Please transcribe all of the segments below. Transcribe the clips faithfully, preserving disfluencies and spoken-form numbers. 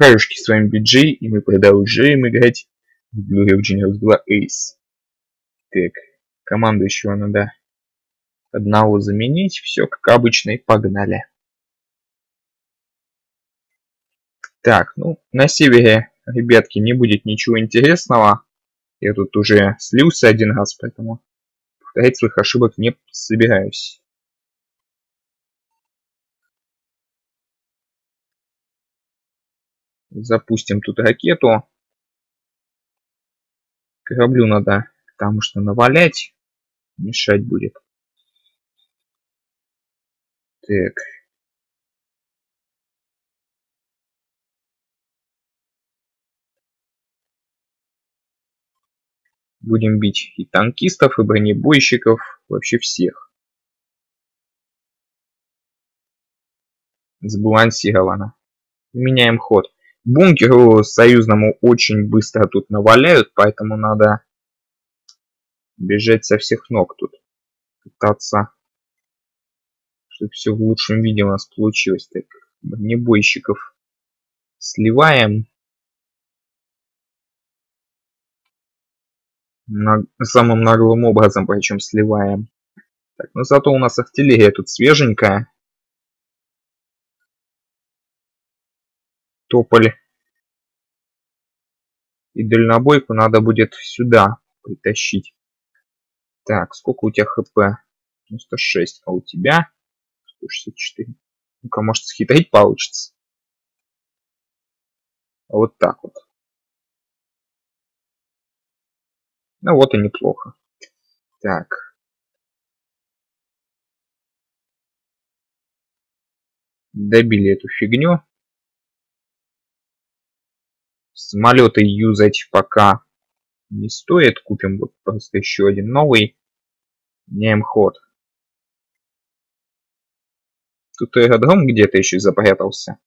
Хаешки, с вами би джей, и мы продолжаем играть в Glory Of Generals два Ace. Так, команду еще надо одного заменить, все как обычно, и погнали. Так, ну, на севере, ребятки, не будет ничего интересного. Я тут уже слился один раз, поэтому повторять своих ошибок не собираюсь. Запустим тут ракету. Кораблю надо, потому что навалять мешать будет. Так. Будем бить и танкистов, и бронебойщиков, вообще всех. Сбалансировано. Меняем ход. Бункеру союзному очень быстро тут наваляют, поэтому надо бежать со всех ног тут. Пытаться, чтобы все в лучшем виде у нас получилось. Так, бронебойщиков сливаем. На, самым наглым образом, причем сливаем. Так, но зато у нас артиллерия тут свеженькая. Тополь и дальнобойку надо будет сюда притащить. Так, сколько у тебя хп? девяносто шесть, а у тебя сто шестьдесят четыре. Ну-ка, может, схитрить получится. Вот так вот. Ну вот и неплохо. Так. Добили эту фигню. Самолеты юзать пока не стоит. Купим вот просто еще один новый. Меняем ход. Тут аэродром где-то еще запрятался.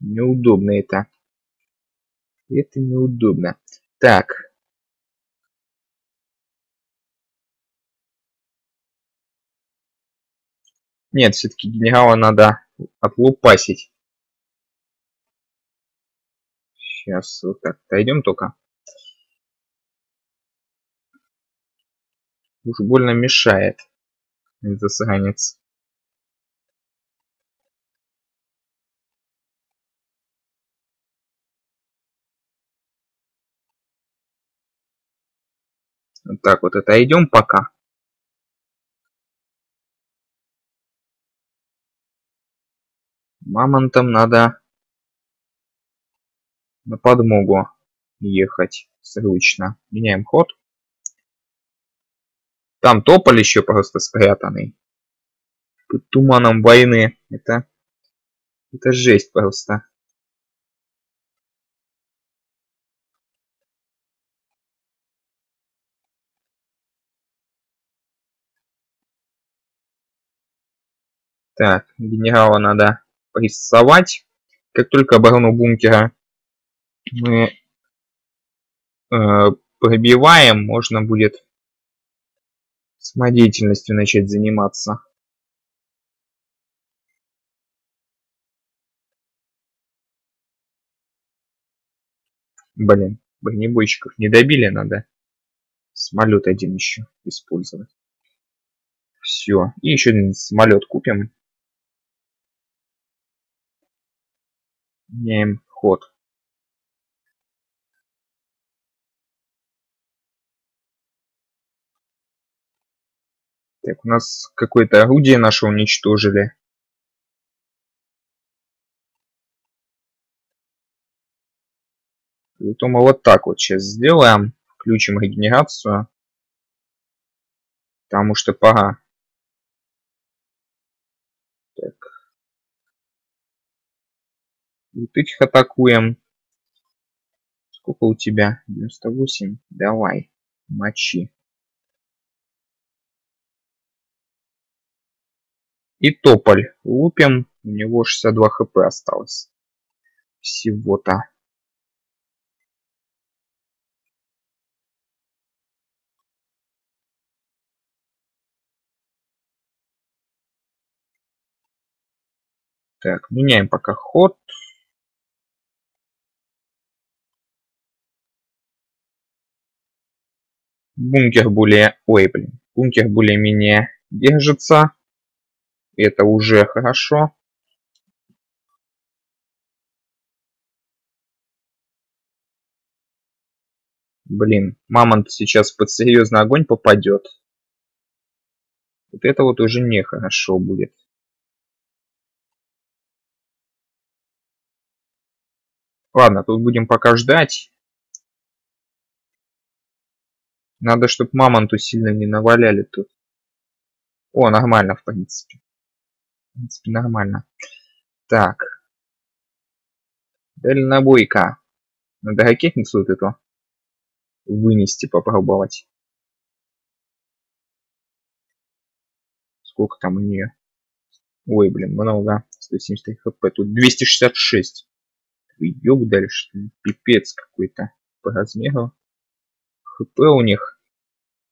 Неудобно это. Это неудобно. Так. Нет, все-таки генерала надо отлупасить. Сейчас вот так дойдем только. Уж больно мешает засранец. Вот так вот отойдем пока. Мамонтам надо на подмогу ехать срочно. Меняем ход. Там тополь еще просто спрятанный. Под туманом войны. Это, это жесть просто. Так, генерала надо прессовать. Как только оборону бункера мы э, пробиваем, можно будет самодеятельностью начать заниматься. Блин, бронебойщиков не добили, надо самолет один еще использовать. Все, и еще один самолет купим. Меняем ход. Так, у нас какое-то орудие наше уничтожили. Поэтому мы вот так вот сейчас сделаем. Включим регенерацию. Потому что пора. Так. Вот этих атакуем. Сколько у тебя? девяносто восемь. Давай, мочи. И тополь лупим. У него шестьдесят два хп осталось. Всего-то. Так, меняем пока ход. Бункер более... Ой, блин. Бункер более-менее держится. Это уже хорошо. Блин, мамонт сейчас под серьезный огонь попадет. Вот это вот уже нехорошо будет. Ладно, тут будем пока ждать. Надо, чтобы мамонту сильно не наваляли тут. О, нормально, в принципе. В принципе, нормально. Так. Дальнобойка. Надо ракетницу вот эту вынести, попробовать. Сколько там у нее? Ой, блин, много. сто семьдесят три хп. Тут двести шестьдесят шесть. Ёб дальше. Пипец какой-то по размеру. ХП у них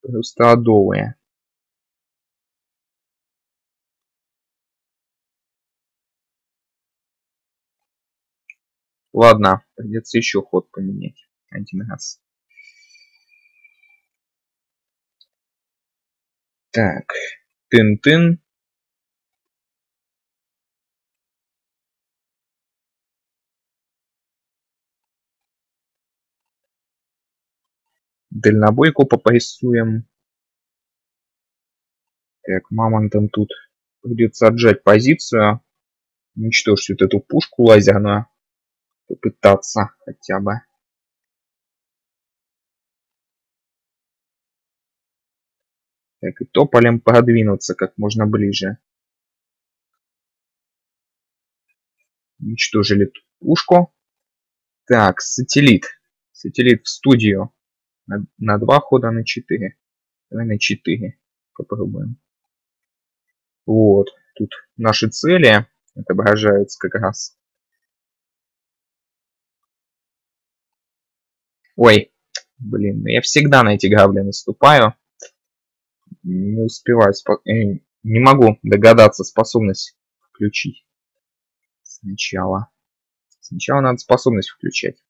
просто адовые. Ладно, придется еще ход поменять. Один раз. Так, тын-тын. Дальнобойку попрессуем. Так, мамонтам тут придется отжать позицию. Уничтожить вот эту пушку лазерную. Попытаться хотя бы. Так, и тополем продвинуться как можно ближе. Уничтожили тут пушку. Так, сателлит. Сателлит в студию. На, на два хода, на четыре. Давай на четыре попробуем. Вот. Тут наши цели отображаются как раз. Ой. Блин, я всегда на эти грабли наступаю. Не успеваю. Спо... Не могу догадаться способность включить. Сначала. Сначала надо способность включать.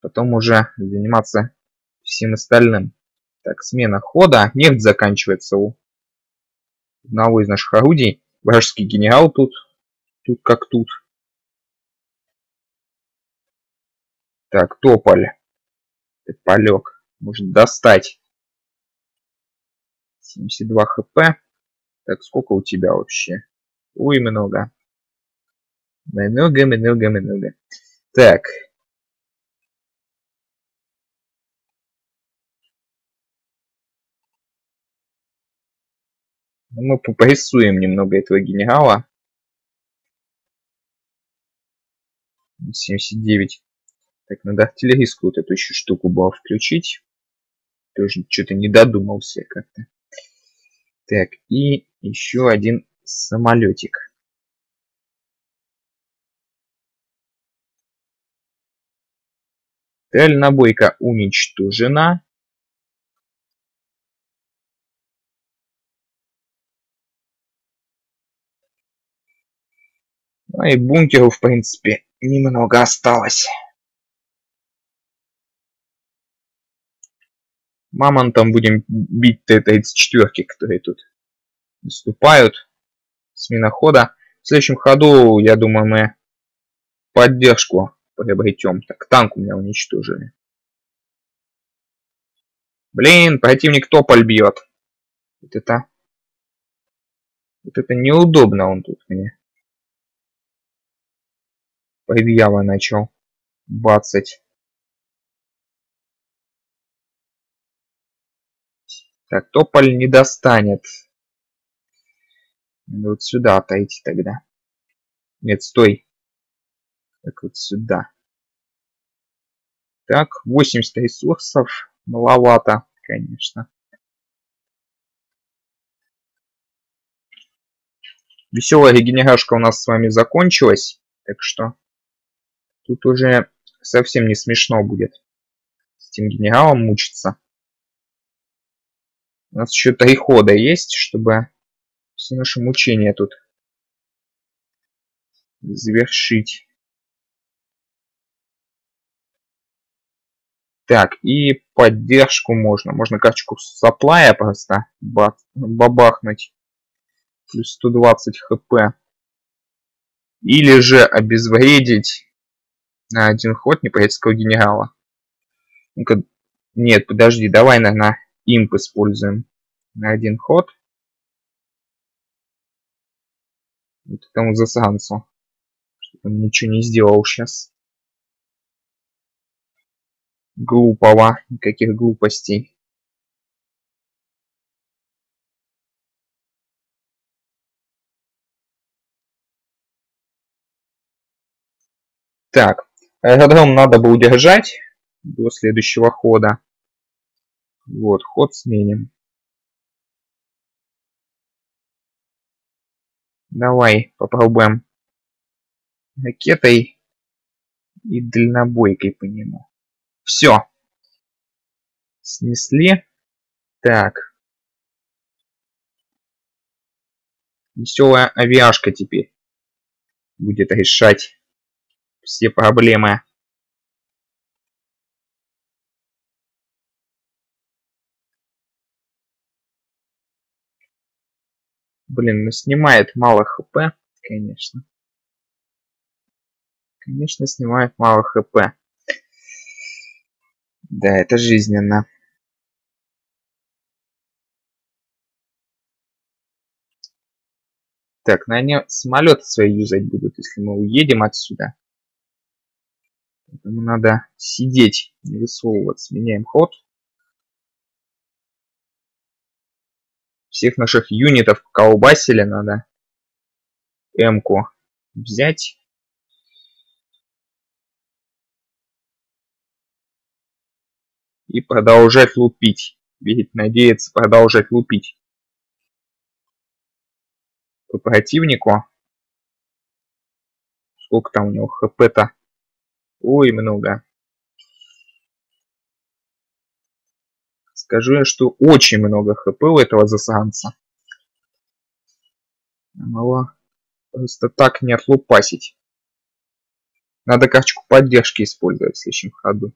Потом уже заниматься всем остальным. Так, смена хода. Нефть заканчивается у одного из наших орудий. Вражеский генерал тут. Тут как тут. Так, тополь. Тополек. Может достать. семьдесят два хп. Так, сколько у тебя вообще? Ой, много. Много, много, много. Так. Мы попрессуем немного этого генерала. семьдесят девять. Так, надо артиллерийскую вот эту еще штуку было включить. Тоже что-то не додумался как-то. Так, и еще один самолетик. Дальнобойка уничтожена. Ну и бункеру, в принципе, немного осталось. Мамонтом будем бить Т тридцать четыре, которые тут наступают с минохода. В следующем ходу, я думаю, мы поддержку приобретем. Так, танк у меня уничтожили. Блин, противник тополь бьет. Вот это... Вот это неудобно он тут мне. Предъява начал бацать. Так, тополь не достанет. Надо вот сюда отойти тогда. Нет, стой. Так, вот сюда. Так, восемьдесят ресурсов. Маловато, конечно. Веселая регенерашка у нас с вами закончилась. Так что... Тут уже совсем не смешно будет с этим генералом мучиться. У нас еще три хода есть, чтобы все наши мучения тут завершить. Так, и поддержку можно. Можно карточку саплая просто бабахнуть. Плюс сто двадцать хп. Или же обезвредить на один ход неприятельского генерала. Ну-ка, нет, подожди, давай, наверное, имп используем на один ход. Вот этому засранцу. Чтобы он ничего не сделал сейчас. Глупого, никаких глупостей. Так, аэродром надо бы удержать до следующего хода. Вот, ход сменим. Давай попробуем ракетой и дальнобойкой по нему. Все. Снесли. Так. Веселая авиашка теперь будет решать все проблемы. Блин, ну снимает мало хп, конечно. Конечно, снимает мало хп. Да, это жизненно. Так, на ней самолеты свои юзать будут, если мы уедем отсюда. Поэтому надо сидеть, не высовываться. Меняем ход. Всех наших юнитов колбасили, надо М-ку взять. И продолжать лупить. Видеть, надеяться, продолжать лупить. По противнику. Сколько там у него хп-то? Ой, много. Скажу я, что очень много хп у этого засранца. Мало просто так не отлупасить. Надо карточку поддержки использовать в следующем ходу.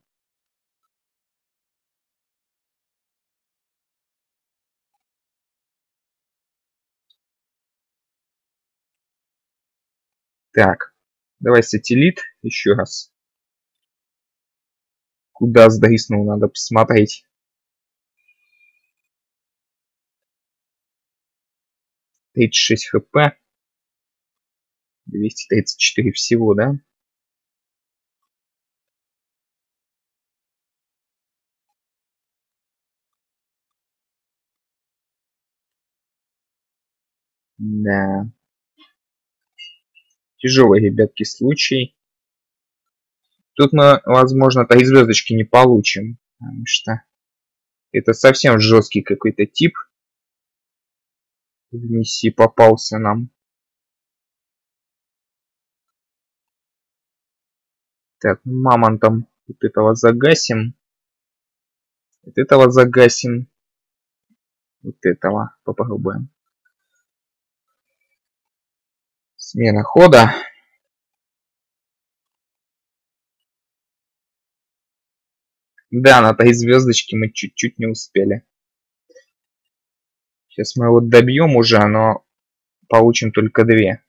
Так, давай сателлит еще раз. Куда сдриснул, надо посмотреть. тридцать шесть хп. двести тридцать четыре всего, да? Да. Тяжелый, ребятки, случай. Тут мы, возможно, три звездочки не получим. Потому что это совсем жесткий какой-то тип. В миссии попался нам. Так, мамонтом вот этого загасим. Вот этого загасим. Вот этого попробуем. Смена хода. Да, на той звездочке мы чуть-чуть не успели. Сейчас мы его добьем уже, но получим только две.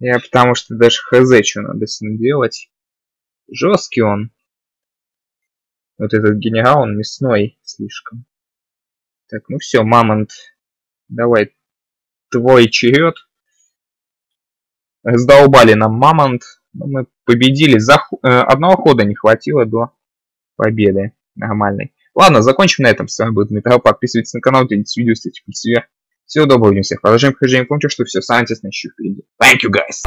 Я потому что даже хз, что надо с ним делать. Жесткий он. Вот этот генерал, он мясной слишком. Так, ну все, мамонт. Давай, твой черед. Раздолбали нам мамонт. Но мы победили. За х... Одного хода не хватило до победы нормальной. Ладно, закончим на этом. С вами был Метал. Подписывайтесь на канал, делитесь видео, ставьте плюсик. Всего доброго, всем всех продолжаем прохождение. Помните, что все самое интересное еще впереди. Thank you, guys!